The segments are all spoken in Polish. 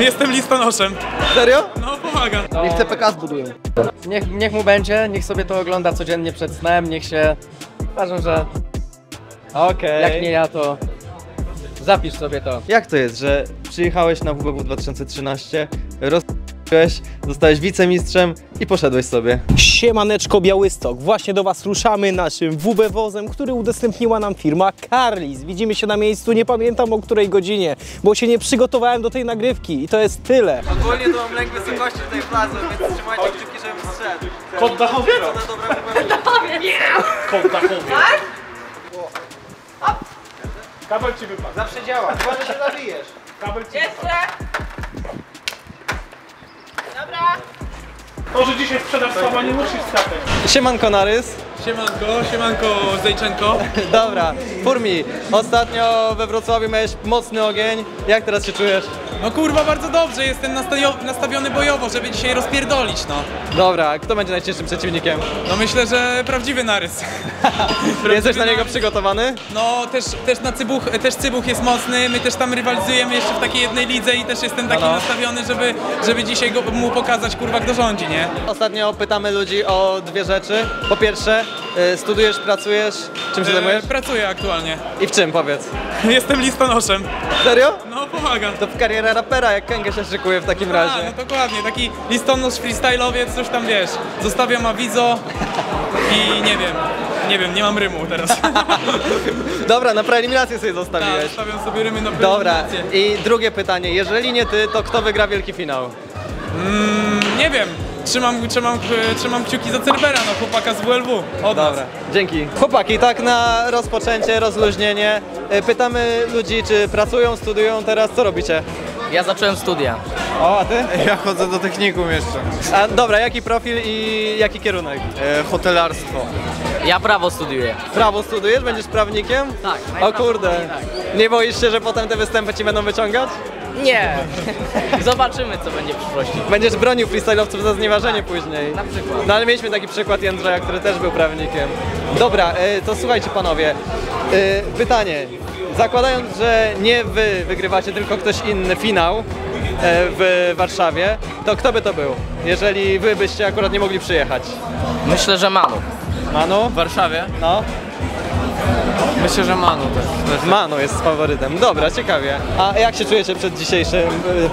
Jestem listonoszem. Serio? No, pomagam. Niech CPK zbudują. Niech mu będzie, niech sobie to ogląda codziennie przed snem, niech się... Uważam, że... Okej. Jak nie ja, to... Zapisz sobie to. Jak to jest, że przyjechałeś na WBW 2013, zostałeś wicemistrzem i poszedłeś sobie. Siemaneczko Białystok, właśnie do Was ruszamy naszym WB wozem, który udostępniła nam firma Carlease. Widzimy się na miejscu, nie pamiętam o której godzinie, bo się nie przygotowałem do tej nagrywki i to jest tyle. Ogólnie to mam lęk wysokości tej plazy, więc trzymajcie kciuki, żebym zszedł. Kod dachowy! Kod dachowy! Kabel Ci wypadł. Zawsze działa, chyba że się zabijesz. Kabel Ci Dobra. To, że dzisiaj sprzedaż słaba, nie musisz skakać. Siemanko Narys. Siemanko Zejczenko. Dobra, Furmi, ostatnio we Wrocławiu miałeś mocny ogień. Jak teraz się czujesz? No kurwa, bardzo dobrze. Jestem nastawiony bojowo, żeby dzisiaj rozpierdolić, no. Dobra, kto będzie najcięższym przeciwnikiem? No myślę, że prawdziwy Narys. Jesteś na niego przygotowany? No, też na Cybuch, też Cybuch jest mocny. My też tam rywalizujemy jeszcze w takiej jednej lidze i też jestem taki nastawiony, żeby dzisiaj mu pokazać, kurwa, kto rządzi, nie? Ostatnio pytamy ludzi o dwie rzeczy. Po pierwsze, studujesz, pracujesz, czym się zajmujesz? Pracuję aktualnie. I w czym, powiedz? Jestem listonoszem. Serio? No, pomagam. To w karierę rapera, jak Kęgę się szykuje w takim razie. No dokładnie, taki listonosz freestyle'owiec, coś tam wiesz, zostawiam awizo i nie wiem, nie mam rymu teraz. Dobra, na preeliminację sobie zostawiłeś. Tak, zostawiam sobie rymy na preeliminację. Dobra, i drugie pytanie, jeżeli nie ty, to kto wygra wielki finał? Nie wiem. Trzymam kciuki za Cerbera, no chłopaka z WLW. Dobra, dzięki. Chłopaki, tak na rozpoczęcie, rozluźnienie. Pytamy ludzi, czy pracują, studiują teraz, co robicie? Ja zacząłem studia. O, a ty? Ja chodzę do technikum jeszcze. A dobra, jaki profil i jaki kierunek? Hotelarstwo. Ja prawo studiuję. Prawo studiujesz? Będziesz prawnikiem? Tak. O kurde. Tak. Nie boisz się, że potem te występy ci będą wyciągać? Nie. Zobaczymy, co będzie w przyszłości. Będziesz bronił freestyle'owców za znieważenie później. Na przykład. No ale mieliśmy taki przykład Jędrzeja, który też był prawnikiem. Dobra, to słuchajcie panowie. Pytanie. Zakładając, że nie wy wygrywacie, tylko ktoś inny finał w Warszawie, to kto by to był, jeżeli wy byście akurat nie mogli przyjechać? Myślę, że Manu. Manu? W Warszawie? No. Myślę, że Manu też. Manu jest faworytem. Dobra, ciekawie. A jak się czujecie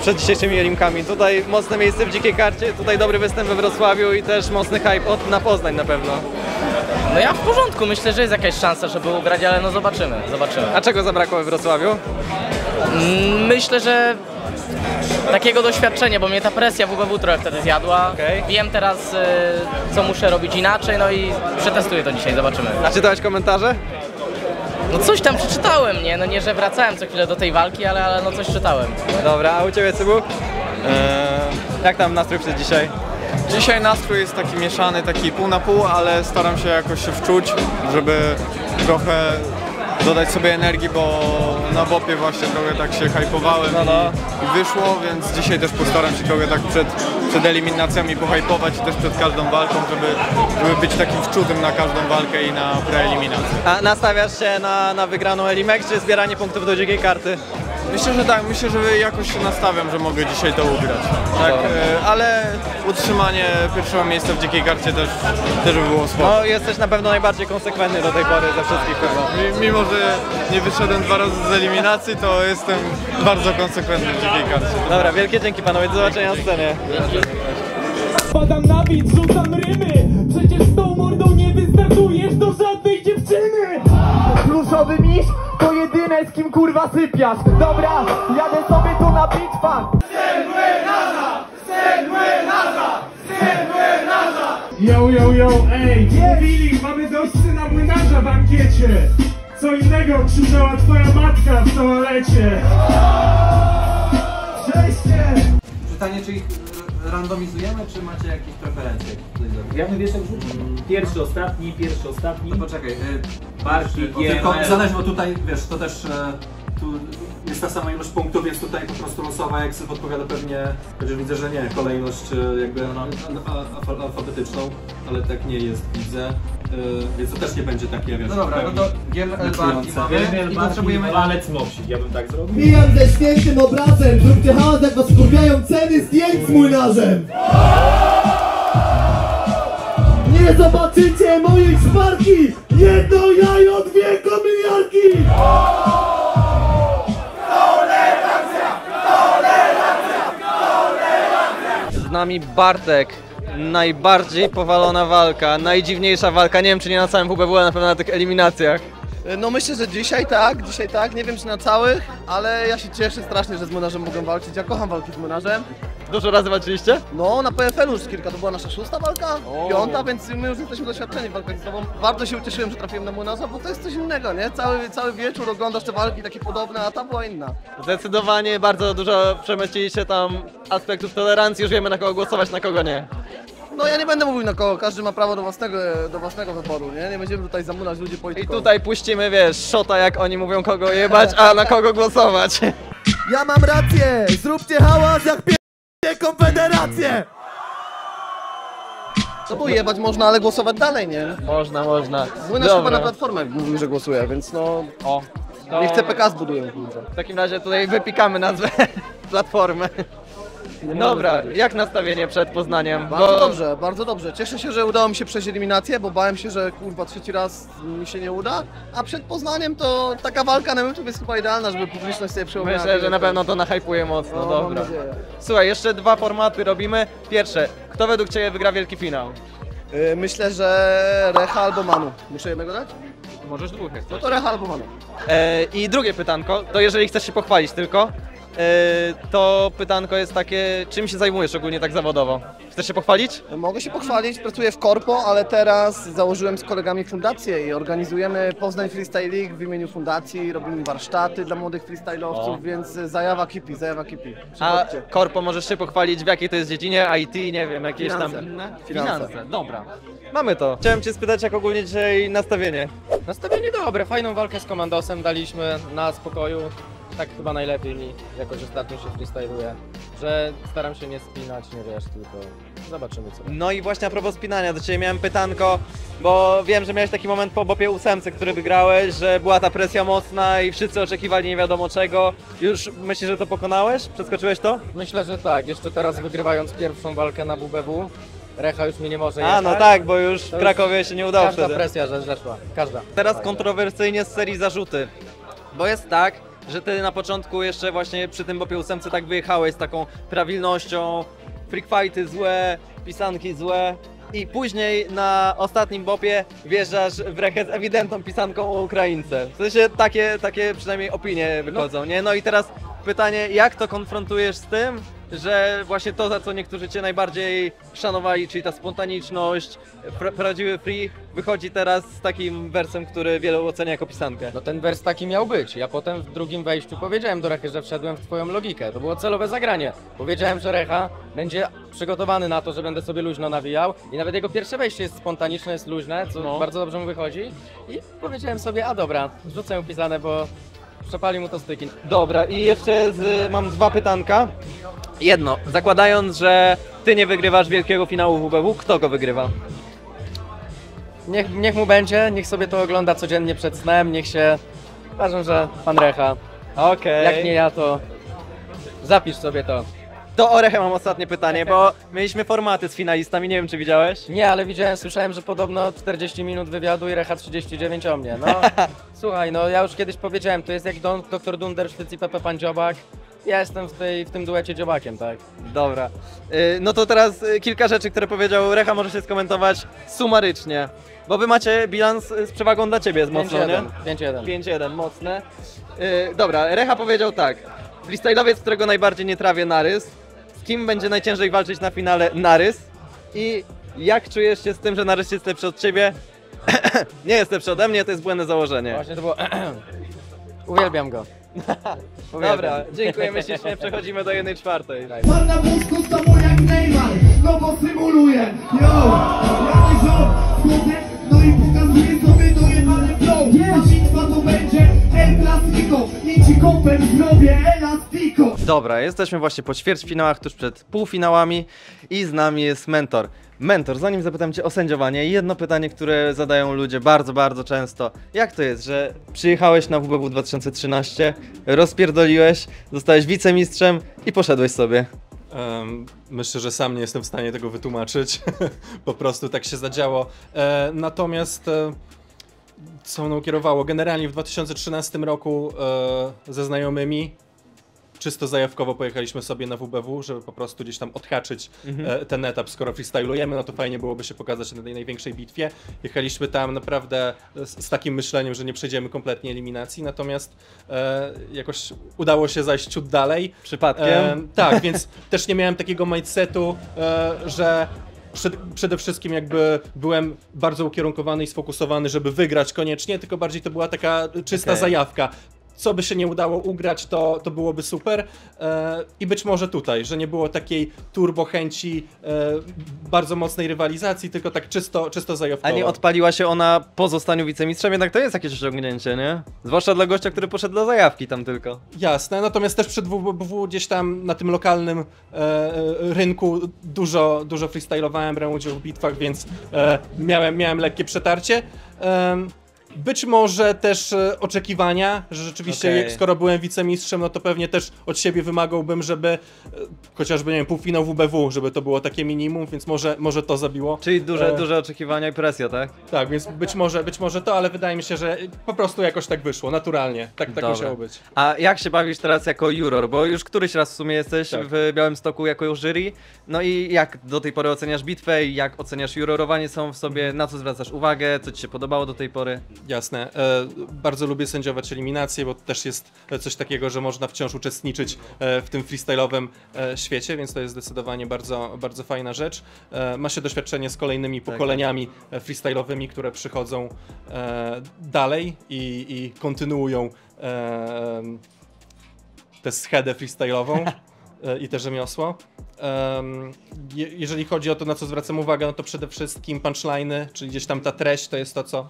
przed dzisiejszymi jelimkami? Tutaj mocne miejsce w dzikiej karcie, tutaj dobry występ we Wrocławiu i też mocny hype na Poznań na pewno. No ja w porządku, myślę, że jest jakaś szansa, żeby ugrać, ale no zobaczymy. A czego zabrakło we Wrocławiu? Myślę, że takiego doświadczenia, bo mnie ta presja WBW trochę wtedy zjadła. Okay. Wiem teraz, co muszę robić inaczej, no i przetestuję to dzisiaj, zobaczymy. A czytałeś komentarze? No coś tam przeczytałem, nie? No nie, że wracałem co chwilę do tej walki, ale no coś czytałem. Dobra, a u Ciebie, Cybuch? Jak tam nastrój przed dzisiaj? Dzisiaj nastrój jest taki mieszany, taki pół na pół, ale staram się jakoś się wczuć, żeby trochę dodać sobie energii, bo na WOP-ie właśnie trochę tak się hajpowałem i wyszło, więc dzisiaj też postaram się trochę tak przed eliminacjami pohajpować i też przed każdą walką, żeby być takim wczutym na każdą walkę i na preeliminację. A nastawiasz się na wygraną Elimek, czy zbieranie punktów do dzikiej karty? Myślę, że tak, myślę, że jakoś się nastawiam, że mogę dzisiaj to ugrać, tak, ale utrzymanie pierwszego miejsca w dzikiej karcie też by było spoko. No jesteś na pewno najbardziej konsekwentny do tej pory ze wszystkich chyba. Mimo, że nie wyszedłem dwa razy z eliminacji, to jestem bardzo konsekwentny w dzikiej karcie. Dobra, wielkie dzięki panowie, do zobaczenia na scenie. Spadam na bit, rzucam rymy, przecież z tą mordą nie wystartujesz do żadnej dziewczyny. Pluszowy miś? To jedyne, z kim kurwa sypiasz. Dobra, jadę sobie tu na bitwach. Syn Młynarza! Syn Młynarza! Syn Młynarza! Yo, ej! Felix, mamy dość syna Młynarza w ankiecie. Co innego krzyczała twoja matka w toalecie. Czeście! Pytanie, czy ich randomizujemy, czy macie jakieś preferencje? Ja bym wieszek rzucił. Pierwszy, ostatni. No poczekaj. Tylko zależy, bo tutaj, wiesz, to też tu jest ta sama ilość punktów, więc tutaj po prostu losowa, jak sobie odpowiada pewnie, chociaż widzę, że nie, kolejność jakby alfabetyczną, ale tak nie jest, widzę, więc to też nie będzie takie, wiesz... No dobra, no to giel barki mamy i potrzebujemy... Palec mopsi, ja bym tak zrobił. Mijam ze świętym obrazem, zróbcie hałas jak was kurwiają ceny zdjęć z Młynarzem. Nie zobaczycie mojej szparki, jedno jajo, dwie komiliarki. Z nami Bartek, najbardziej powalona walka, najdziwniejsza walka, nie wiem czy nie na całym WBW, na pewno na tych eliminacjach. No myślę, że dzisiaj tak, nie wiem czy na całych, ale ja się cieszę strasznie, że z Monarzem mogę walczyć, ja kocham walki z Monarzem. Dużo razy walczyliście? No, na PFL już kilka, to była nasza szósta walka, piąta, więc my już jesteśmy doświadczeni w walkach z tobą. Bardzo się ucieszyłem, że trafiłem na Młynarza, bo to jest coś innego, nie? Cały wieczór oglądasz te walki takie podobne, a ta była inna. Zdecydowanie bardzo dużo przemyśliliście tam aspektów tolerancji, już wiemy na kogo głosować, na kogo nie. No ja nie będę mówił na kogo, każdy ma prawo do własnego wyboru, nie? Nie będziemy tutaj zamulać ludzi polityką. I tutaj puścimy, wiesz, szota, jak oni mówią kogo jebać, a na kogo głosować. Ja mam rację, zróbcie hałas jak Konfederację! No bo jebać można, ale głosować dalej, nie? Można, można. Młynarz chyba na platformę mówił, że głosuje, więc no... O, to... Niech CPK zbudują. W takim razie tutaj wypikamy nazwę platformy. Dobra, jak nastawienie przed Poznaniem? Bardzo dobrze. Cieszę się, że udało mi się przejść eliminację, bo bałem się, że kurwa trzeci raz mi się nie uda. A przed Poznaniem to taka walka na YouTube jest chyba idealna, żeby publiczność sobie przypomniała. Myślę, że na pewno to nahypuje mocno, no, dobra. Słuchaj, jeszcze dwa formaty robimy. Pierwsze, kto według Ciebie wygra wielki finał? Myślę, że Recha albo Manu. Muszę jednego dać? Możesz dwóch. No to Recha albo Manu. I drugie pytanko, to jeżeli chcesz się pochwalić tylko, to pytanko jest takie, czym się zajmujesz ogólnie tak zawodowo? Chcesz się pochwalić? Mogę się pochwalić, pracuję w korpo, ale teraz założyłem z kolegami fundację i organizujemy Poznań Freestyle League w imieniu fundacji, robimy warsztaty dla młodych freestyle'owców, więc zajawa kipi. A korpo możesz się pochwalić, w jakiej to jest dziedzinie? IT, nie wiem, jakieś Finanse. Dobra. Mamy to. Chciałem Cię spytać, jak ogólnie dzisiaj nastawienie? Nastawienie dobre, fajną walkę z komandosem daliśmy na spokoju. Tak chyba najlepiej mi, jakoś ostatnio się freestyluję, że staram się nie spinać, nie wiesz, tylko zobaczymy co. No i właśnie a propos spinania, do Ciebie miałem pytanko, bo wiem, że miałeś taki moment po bopie ósemce, który wygrałeś, że była ta presja mocna i wszyscy oczekiwali nie wiadomo czego. Już myślisz, że to pokonałeś? Przeskoczyłeś to? Myślę, że tak. Jeszcze teraz wygrywając pierwszą walkę na WBW, Recha już mi nie może jechać. A no tak, bo już w Krakowie się nie udało wtedy. Każda presja, że zeszła. Każda. Teraz kontrowersyjnie z serii zarzuty, bo jest tak, że ty na początku jeszcze właśnie przy tym bopie ósemce tak wyjechałeś z taką prawilnością, freak fighty złe, pisanki złe i później na ostatnim bopie wjeżdżasz w rechę z ewidentną pisanką o Ukraińce. W sensie takie przynajmniej opinie wychodzą, nie? No i teraz pytanie, jak to konfrontujesz z tym, że właśnie to, za co niektórzy Cię najbardziej szanowali, czyli ta spontaniczność, prawdziwy free, wychodzi teraz z takim wersem, który wielu ocenia jako pisankę. No ten wers taki miał być. Ja potem w drugim wejściu powiedziałem do Rechy, że wszedłem w Twoją logikę. To było celowe zagranie. Powiedziałem, że Recha będzie przygotowany na to, że będę sobie luźno nawijał i nawet jego pierwsze wejście jest spontaniczne, jest luźne, co bardzo dobrze mu wychodzi. I powiedziałem sobie, a dobra, rzucę pisane, bo przepali mu to styki. Dobra, i jeszcze mam dwa pytanka. Jedno, zakładając, że ty nie wygrywasz wielkiego finału WBW, kto go wygrywa? Niech mu będzie, niech sobie to ogląda codziennie przed snem, niech się... Uważam, że pan Recha. Okej. Jak nie ja, to zapisz sobie to. Do Orechy mam ostatnie pytanie, bo mieliśmy formaty z finalistami, nie wiem czy widziałeś? Nie, ale widziałem, słyszałem, że podobno 40 minut wywiadu i Recha 39 o mnie, no. Słuchaj, no ja już kiedyś powiedziałem, to jest jak Dr. Dunder w sztycji Pepe Pan Dziobak. Ja jestem w tym duecie dziobakiem, tak? Dobra. No to teraz kilka rzeczy, które powiedział Recha, może się skomentować sumarycznie. Bo wy macie bilans z przewagą dla ciebie, jest mocno, 5-1, nie? 5-1. 5-1, mocne. Dobra, Recha powiedział tak. Freestyle'owiec, którego najbardziej nie trawię, Narys. Z kim będzie najciężej walczyć na finale? Narys. I jak czujesz się z tym, że Narys jest lepszy od ciebie? Nie jest lepszy ode mnie, to jest błędne założenie. Właśnie to było... Uwielbiam go. Dobra, dziękujemy ślicznie, przechodzimy do 1/4. Pan na wózku z tobą jak Neymar, no bo symuluje. Yo, jaki żoł, wchodzę, no i pokazuję sobie dojebany flow. Bitwa to będzie El Clasico, i ci kopem zrobię elastiko. Dobra, jesteśmy właśnie po ćwierćfinałach, tuż przed półfinałami i z nami jest Mentor. Mentor, zanim zapytam Cię o sędziowanie, jedno pytanie, które zadają ludzie bardzo często. Jak to jest, że przyjechałeś na WBW 2013, rozpierdoliłeś, zostałeś wicemistrzem i poszedłeś sobie? Myślę, że sam nie jestem w stanie tego wytłumaczyć, po prostu tak się zadziało. Natomiast co mną kierowało? Generalnie w 2013 roku ze znajomymi czysto zajawkowo pojechaliśmy sobie na WBW, żeby po prostu gdzieś tam odhaczyć ten etap. Skoro freestylujemy, no to fajnie byłoby się pokazać na tej największej bitwie. Jechaliśmy tam naprawdę z takim myśleniem, że nie przejdziemy kompletnie eliminacji, natomiast jakoś udało się zajść ciut dalej. Przypadkiem? Tak, więc też nie miałem takiego mindsetu, że przede wszystkim jakby byłem bardzo ukierunkowany i sfokusowany, żeby wygrać koniecznie, tylko bardziej to była taka czysta zajawka. Co by się nie udało ugrać, to byłoby super. I być może tutaj, że nie było takiej turbo chęci bardzo mocnej rywalizacji, tylko tak czysto zajawkowo. A nie odpaliła się ona po zostaniu wicemistrzem, jednak to jest jakieś osiągnięcie, nie? Zwłaszcza dla gościa, który poszedł dla zajawki tam tylko. Jasne, natomiast też przed WBW gdzieś tam na tym lokalnym rynku dużo freestylowałem, brałem udział w bitwach, więc miałem lekkie przetarcie. Być może też oczekiwania, że rzeczywiście skoro byłem wicemistrzem, no to pewnie też od siebie wymagałbym, żeby chociażby, nie wiem, półfinał WBW, żeby to było takie minimum, więc może to zabiło. Czyli duże oczekiwania i presja, tak? Tak, więc być może to, ale wydaje mi się, że po prostu jakoś tak wyszło, naturalnie, tak musiało być. A jak się bawisz teraz jako juror, bo już któryś raz w sumie jesteś w Białymstoku jako jury, no i jak do tej pory oceniasz bitwę, jak oceniasz jurorowanie sam w sobie, na co zwracasz uwagę, co ci się podobało do tej pory? Jasne. Bardzo lubię sędziować eliminacje, bo też jest coś takiego, że można wciąż uczestniczyć w tym freestyle'owym świecie, więc to jest zdecydowanie bardzo, bardzo fajna rzecz. Ma się doświadczenie z kolejnymi pokoleniami freestyle'owymi, które przychodzą dalej i kontynuują tę schedę freestyle'ową i te rzemiosło. Jeżeli chodzi o to, na co zwracam uwagę, no to przede wszystkim punchliny, czyli gdzieś tam ta treść, to jest to,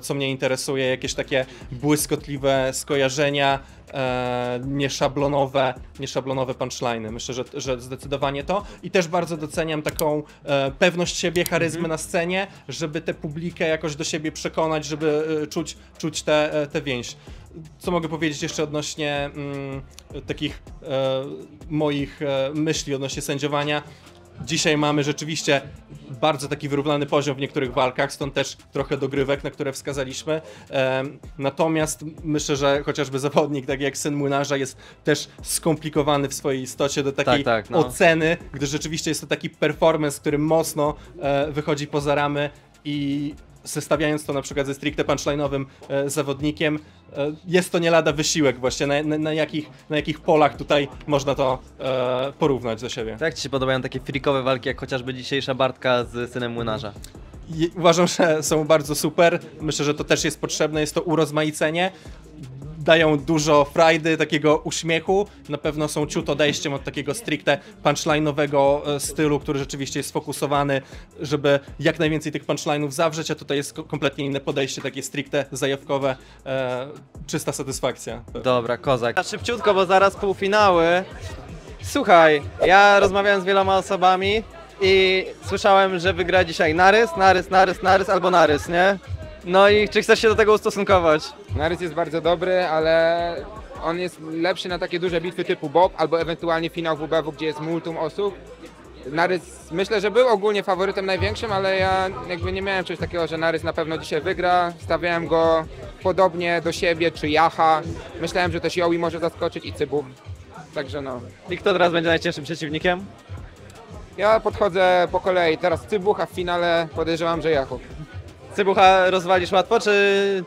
co mnie interesuje, jakieś takie błyskotliwe skojarzenia, nieszablonowe punchliny. Myślę, że zdecydowanie to. I też bardzo doceniam taką pewność siebie, charyzmę na scenie, żeby tę publikę jakoś do siebie przekonać, żeby czuć tę więź. Co mogę powiedzieć jeszcze odnośnie takich moich myśli odnośnie sędziowania? Dzisiaj mamy rzeczywiście bardzo taki wyrównany poziom w niektórych walkach, stąd też trochę dogrywek, na które wskazaliśmy. Natomiast myślę, że chociażby zawodnik, tak jak syn Młynarza, jest też skomplikowany w swojej istocie do takiej oceny, gdyż rzeczywiście jest to taki performance, który mocno wychodzi poza ramy i zestawiając to na przykład ze stricte punchline'owym zawodnikiem, jest to nie lada wysiłek właśnie, na jakich polach tutaj można to porównać do siebie. Jak ci się podobają takie freakowe walki, jak chociażby dzisiejsza Bartka z synem Młynarza? Uważam, że są bardzo super, myślę, że to też jest potrzebne, jest to urozmaicenie. Dają dużo frajdy, takiego uśmiechu, na pewno są ciut odejściem od takiego stricte punchline'owego stylu, który rzeczywiście jest sfokusowany, żeby jak najwięcej tych punchline'ów zawrzeć, a tutaj jest kompletnie inne podejście, takie stricte zajawkowe, czysta satysfakcja. Dobra, kozak. A szybciutko, bo zaraz półfinały. Słuchaj, ja rozmawiałem z wieloma osobami i słyszałem, że wygra dzisiaj Narys albo Narys, nie? No i czy chcesz się do tego ustosunkować? Narys jest bardzo dobry, ale on jest lepszy na takie duże bitwy typu Bob albo ewentualnie finał WBW, gdzie jest multum osób. Narys myślę, że był ogólnie faworytem największym, ale ja jakby nie miałem czegoś takiego, że Narys na pewno dzisiaj wygra. Stawiałem go podobnie do siebie czy Jaha. Myślałem, że też Joey może zaskoczyć i Cybuch. Także no. I kto teraz będzie najcięższym przeciwnikiem? Ja podchodzę po kolei. Teraz Cybuch, a w finale podejrzewam, że Jaho. Cybucha rozwalisz łatwo, czy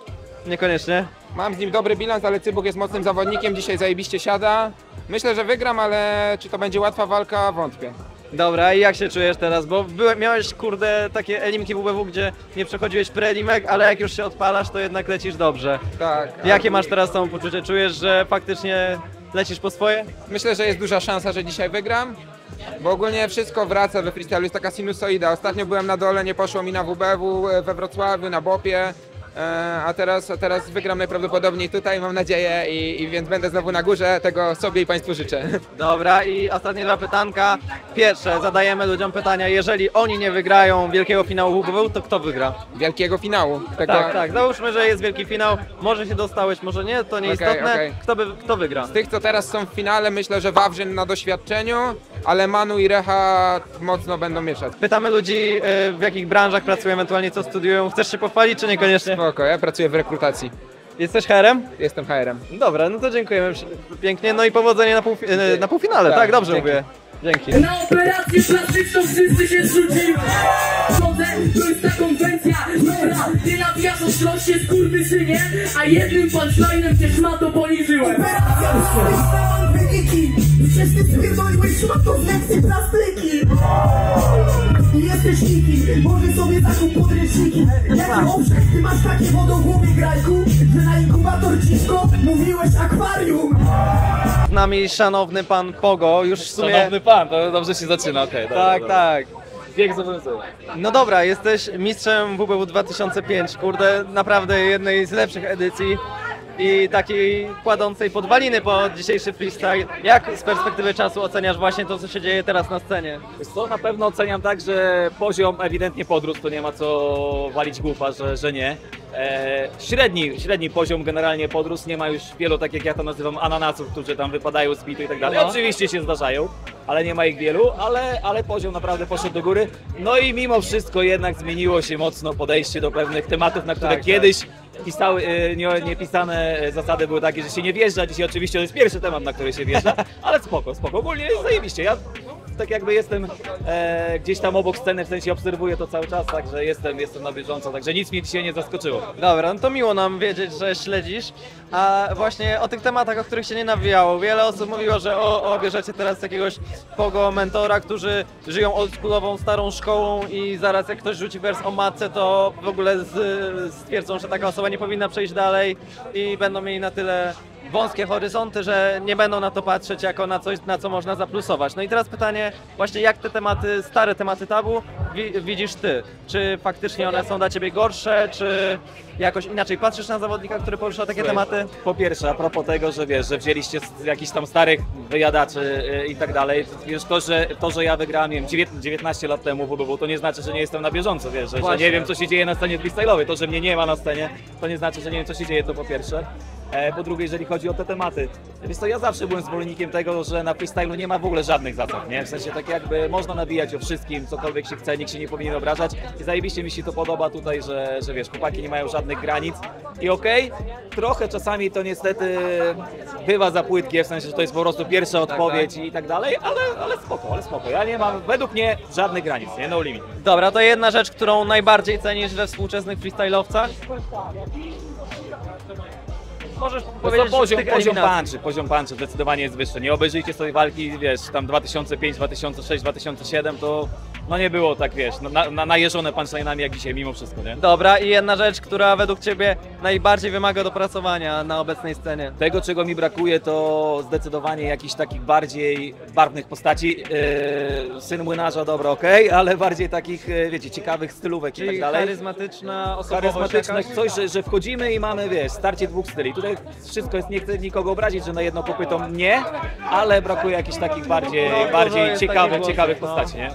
niekoniecznie? Mam z nim dobry bilans, ale Cybuch jest mocnym zawodnikiem, dzisiaj zajebiście siada. Myślę, że wygram, ale czy to będzie łatwa walka, wątpię. Dobra, i jak się czujesz teraz? Bo miałeś, kurde, takie elimki WBW, gdzie nie przechodziłeś preelimek, ale jak już się odpalasz, to jednak lecisz dobrze. Tak. Jakie masz teraz samopoczucie? Czujesz, że faktycznie lecisz po swoje? Myślę, że jest duża szansa, że dzisiaj wygram. Bo ogólnie wszystko wraca we freestylu, jest taka sinusoida. Ostatnio byłem na dole, nie poszło mi na WBW we Wrocławiu, na Bopie. A teraz wygramy prawdopodobnie tutaj, mam nadzieję, i więc będę znowu na górze, tego sobie i Państwu życzę. Dobra, i ostatnie dwa pytanka. Pierwsze, zadajemy ludziom pytania, jeżeli oni nie wygrają wielkiego finału WBW, to kto wygra? Wielkiego finału? Tego... Tak, tak, załóżmy, że jest wielki finał, może się dostałeś, może nie, to nieistotne, Kto wygra? Z tych, co teraz są w finale, myślę, że Wawrzyn na doświadczeniu, ale Manu i Recha mocno będą mieszać. Pytamy ludzi, w jakich branżach pracują, ewentualnie co studiują. Chcesz się pochwalić, czy niekoniecznie? Ja pracuję w rekrutacji. Jesteś HR-em? Jestem HR-em. Dobra, no to dziękujemy pięknie, no i powodzenie na półfinale, tak, dobrze dzięki. Mówię. Dzięki. Na operację plastyczną wszyscy się zrzucili. Sądzę, to jest ta konwencja. Dobra, ty nawijasz o szlosie z kurwy synie, a jednym punchline'em cię szmato poniżyłem. Operacja przestałam wyniki. Wszyscy spierdoliłeś szmato z lekcji plastyki. Jesteś nikim, może sobie taką podręczniki. Jaki obszar, ty masz takie wodogłowie grajku, że na inkubator cisko mówiłeś akwarium. Z nami szanowny pan Pogo, już w sumie... Szanowny pan, to dobrze się zaczyna, okej. Tak. Bieg zobowiązuje. No dobra, jesteś mistrzem WBW 2005, kurde, naprawdę jednej z lepszych edycji i takiej kładącej podwaliny po dzisiejszy freestyle. Jak z perspektywy czasu oceniasz właśnie to, co się dzieje teraz na scenie? Wiesz co, na pewno oceniam tak, że poziom ewidentnie podrósł, to nie ma co walić głupa, że nie. Średni poziom generalnie podrósł, nie ma już wielu, tak jak ja to nazywam, ananasów, którzy tam wypadają z bitu i tak dalej. Oczywiście się zdarzają, ale nie ma ich wielu, ale poziom naprawdę poszedł do góry. No i mimo wszystko jednak zmieniło się mocno podejście do pewnych tematów, na które kiedyś pisały, niepisane zasady były takie, że się nie wjeżdża. Dzisiaj oczywiście to jest pierwszy temat, na który się wjeżdża, ale spoko. Ogólnie jest zajebiście. Ja tak jakby jestem gdzieś tam obok sceny, w sensie obserwuję to cały czas, także jestem na bieżąco, także nic mi dzisiaj nie zaskoczyło. Dobra, no to miło nam wiedzieć, że śledzisz. A właśnie o tych tematach, o których się nie nawijało. Wiele osób mówiło, że bierzecie teraz jakiegoś Pogo mentora, którzy żyją oldschoolową, starą szkołą i zaraz jak ktoś rzuci wers o matce, to w ogóle stwierdzą, że taka osoba nie powinna przejść dalej i będą mieli na tyle wąskie horyzonty, że nie będą na to patrzeć jako na coś, na co można zaplusować. No i teraz pytanie właśnie, jak te tematy, stare tematy tabu widzisz ty? Czy faktycznie one są dla ciebie gorsze, czy jakoś inaczej patrzysz na zawodnika, który porusza takie tematy? Po pierwsze, a propos tego, że wiesz, że wzięliście z jakichś tam starych wyjadaczy i tak dalej, wiesz, to, że ja wygrałem, nie wiem, 19 lat temu WBW, to nie znaczy, że nie jestem na bieżąco, wiesz, że nie wiem, co się dzieje na scenie freestyle'owej, to, że mnie nie ma na scenie, to nie znaczy, że nie wiem, co się dzieje, to po pierwsze. Po drugie, jeżeli chodzi o te tematy, wiesz co, ja zawsze byłem zwolennikiem tego, że na freestylu nie ma w ogóle żadnych zasad, nie? W sensie tak jakby można nawijać o wszystkim, cokolwiek się chce, nikt się nie powinien obrażać i zajebiście mi się to podoba tutaj, że wiesz, chłopaki nie mają żadnych granic i okej, trochę czasami to niestety bywa za płytkie, w sensie, że to jest po prostu pierwsza odpowiedź i tak dalej, ale spoko, ja nie mam, według mnie, żadnych granic, nie? No limit. Dobra, to jedna rzecz, którą najbardziej cenisz we współczesnych freestylowcach? Możesz powiedzieć, poziom punchu zdecydowanie jest wyższy. Nie obejrzyjcie sobie walki, wiesz, tam 2005, 2006, 2007, to no nie było tak, wiesz, najeżone punchline'ami jak dzisiaj mimo wszystko, nie? Dobra, i jedna rzecz, która według ciebie najbardziej wymaga dopracowania na obecnej scenie. Tego, czego mi brakuje, to zdecydowanie jakichś takich bardziej barwnych postaci. Syn Młynarza, dobra, okej, ale bardziej takich, wiecie, ciekawych stylówek i tak dalej. Charyzmatyczna osobowość. Charyzmatyczna, coś, że wchodzimy i mamy, wiesz, starcie dwóch styli. Tutaj wszystko jest, nie chcę nikogo obrazić, że na jedno popytą nie, ale brakuje jakichś takich bardziej ciekawych postaci, nie?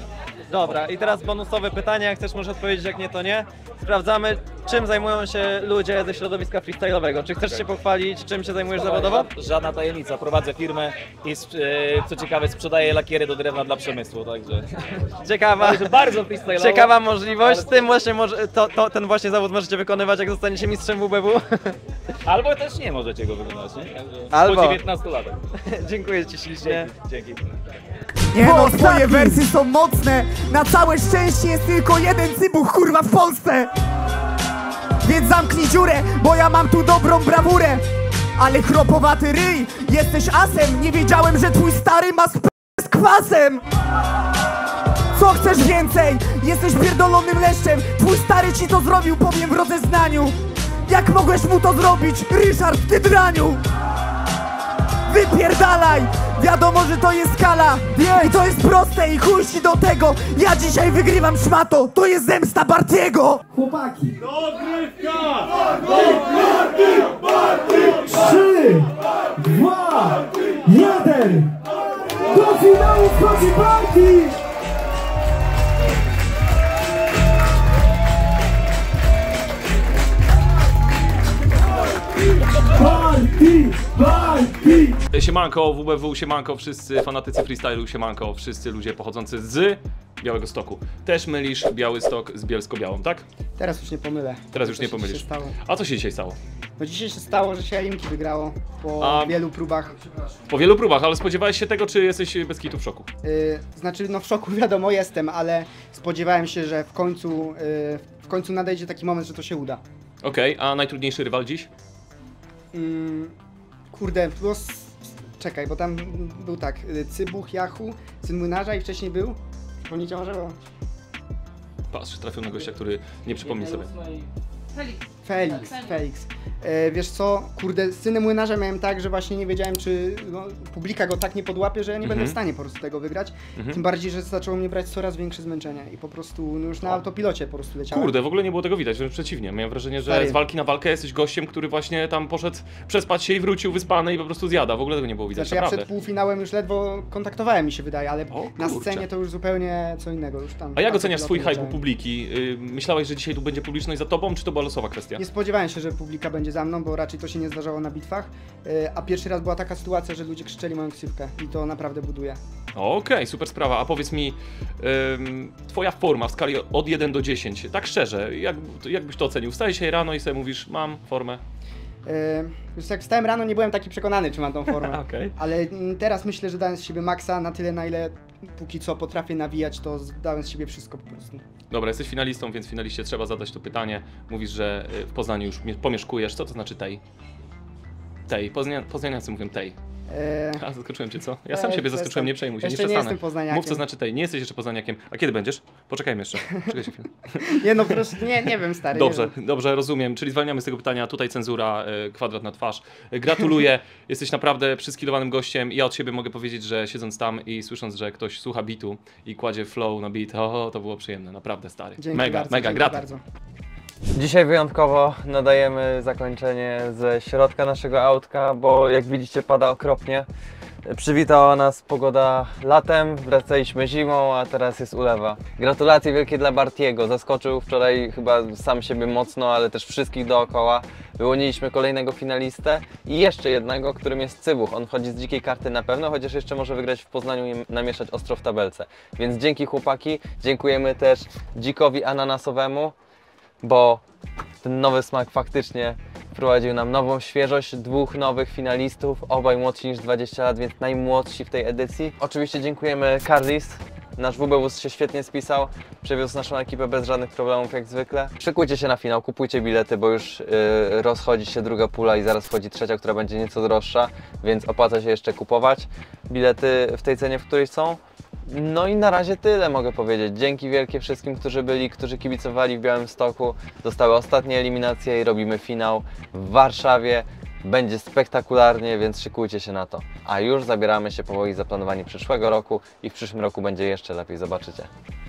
Dobra, i teraz bonusowe pytanie, jak chcesz, możesz odpowiedzieć, jak nie, to nie. Sprawdzamy, czym zajmują się ludzie ze środowiska freestyle'owego. Czy chcesz się pochwalić, czym się zajmujesz zawodowo? Żadna tajemnica, prowadzę firmę i co ciekawe, sprzedaję lakiery do drewna dla przemysłu, także... Ciekawa, bardzo freestyle'owo. Ciekawa możliwość, tym właśnie ten właśnie zawód możecie wykonywać, jak zostaniecie mistrzem WBW. Albo też nie możecie go wykonywać, nie? Albo. Po 19 latach. Dziękuję ci ślicznie. Dzięki. Nie no, twoje wersje są mocne. Na całe szczęście jest tylko jeden Cybuch, kurwa, w Polsce. Więc zamknij dziurę, bo ja mam tu dobrą brawurę. Ale chropowaty ryj, jesteś asem. Nie wiedziałem, że twój stary ma z kwasem. Co chcesz więcej? Jesteś pierdolonym leszczem. Twój stary ci to zrobił, powiem w rozeznaniu. Jak mogłeś mu to zrobić, Ryszard, ty draniu? wypierdalaj. Wiadomo, że to jest skala i to jest proste i chuj ci do tego. Ja dzisiaj wygrywam szmato, to jest zemsta Bartiego. Chłopaki, dogrywka! Bartik! 3, 2, 1. Do finału wchodzi Bartik! Siemanko WBW, siemanko wszyscy fanatycy freestylu, siemanko wszyscy ludzie pochodzący z Białego Stoku. Też mylisz Białystok z Bielsko-Białą, tak? Teraz już nie pomylę. Teraz już nie pomylisz. A co się dzisiaj stało? No dzisiaj się stało, że się Alimki wygrało po wielu próbach. Po wielu próbach, ale spodziewałeś się tego, czy jesteś bez kitu w szoku? Znaczy, no w szoku wiadomo jestem, ale spodziewałem się, że w końcu nadejdzie taki moment, że to się uda. Okej, a najtrudniejszy rywal dziś? Kurde, los... Czekaj, bo tam był tak, Cybuch, Jahu, syn Młynarza i wcześniej był, poniedziałek, żeby... Patrz, trafił na gościa, który nie przypomni sobie. Felix. Wiesz co, kurde, z synem Młynarza miałem tak, że właśnie nie wiedziałem, czy no, publika go tak nie podłapie, że ja nie będę w stanie po prostu tego wygrać. Tym bardziej, że zaczęło mnie brać coraz większe zmęczenie i po prostu no, już na autopilocie po prostu leciałem. Kurde, w ogóle nie było tego widać, wręcz przeciwnie. Miałem wrażenie, że z walki na walkę jesteś gościem, który właśnie tam poszedł przespać się i wrócił wyspany i po prostu zjada. W ogóle tego nie było widać. Znaczy ja przed półfinałem już ledwo kontaktowałem, mi się wydaje, ale na scenie to już zupełnie co innego. Już tam. A jak oceniasz swój hype u publiki? Myślałeś, że dzisiaj tu będzie publiczność za tobą, czy to była losowa kwestia? Nie spodziewałem się, że publika będzie za mną, bo raczej to się nie zdarzało na bitwach, a pierwszy raz była taka sytuacja, że ludzie krzyczeli moją ksywkę i to naprawdę buduje. Okej, super sprawa, a powiedz mi, twoja forma w skali od 1 do 10, tak szczerze, jak byś to ocenił? Wstajesz się rano i sobie mówisz, mam formę. Już jak wstałem rano, nie byłem taki przekonany, czy mam tą formę, ale teraz myślę, że dałem z siebie maksa na tyle, na ile póki co potrafię nawijać, to dałem z siebie wszystko po prostu. Dobra, jesteś finalistą, więc finaliście trzeba zadać to pytanie. Mówisz, że w Poznaniu już pomieszkujesz. Co to znaczy tej? Tej. Poznaniacy mówią tej. A zaskoczyłem cię, co? Ja sam siebie zaskoczyłem, nie przejmuj się, nie przestanę. Nie jestem poznaniakiem. Mów, co znaczy tej. Nie jesteś jeszcze poznaniakiem. A kiedy będziesz? Poczekajmy jeszcze. Czekajcie chwilę. Nie no, proszę, nie wiem, stary. Dobrze, dobrze, rozumiem. Czyli zwalniamy z tego pytania. Tutaj cenzura, kwadrat na twarz. Gratuluję. Jesteś naprawdę przyskilowanym gościem. Ja od siebie mogę powiedzieć, że siedząc tam i słysząc, że ktoś słucha bitu i kładzie flow na beat, to było przyjemne. Naprawdę, stary. Dzięki mega, gratuluję. Dzisiaj wyjątkowo nadajemy zakończenie ze środka naszego autka, bo jak widzicie pada okropnie. Przywitała nas pogoda latem, wracaliśmy zimą, a teraz jest ulewa. Gratulacje wielkie dla Bartiego, zaskoczył wczoraj chyba sam siebie mocno, ale też wszystkich dookoła. Wyłoniliśmy kolejnego finalistę i jeszcze jednego, którym jest Cybuch. On wchodzi z dzikiej karty na pewno, chociaż jeszcze może wygrać w Poznaniu i namieszać ostro w tabelce. Więc dzięki chłopaki, dziękujemy też dzikowi ananasowemu, bo ten nowy smak faktycznie wprowadził nam nową świeżość, dwóch nowych finalistów, obaj młodsi niż 20 lat, więc najmłodsi w tej edycji. Oczywiście dziękujemy Carlease, nasz WBWS się świetnie spisał, przewiózł naszą ekipę bez żadnych problemów jak zwykle. Szykujcie się na finał, kupujcie bilety, bo już rozchodzi się druga pula i zaraz wchodzi trzecia, która będzie nieco droższa, więc opłaca się jeszcze kupować bilety w tej cenie, w której są. No i na razie tyle mogę powiedzieć. Dzięki wielkie wszystkim, którzy byli, którzy kibicowali w Białymstoku. Zostały ostatnie eliminacje i robimy finał w Warszawie. Będzie spektakularnie, więc szykujcie się na to. A już zabieramy się powoli za planowanie przyszłego roku i w przyszłym roku będzie jeszcze lepiej, zobaczycie.